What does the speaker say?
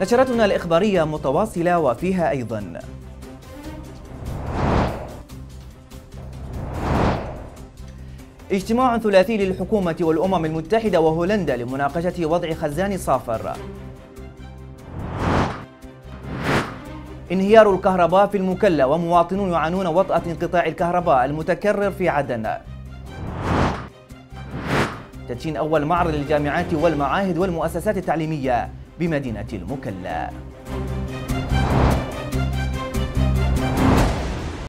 نشرتنا الإخبارية متواصلة وفيها أيضا اجتماع ثلاثي للحكومة والأمم المتحدة وهولندا لمناقشة وضع خزان صافر. انهيار الكهرباء في المكلا ومواطنون يعانون وطأة انقطاع الكهرباء المتكرر في عدن. تدشين أول معرض للجامعات والمعاهد والمؤسسات التعليمية بمدينة المكلا.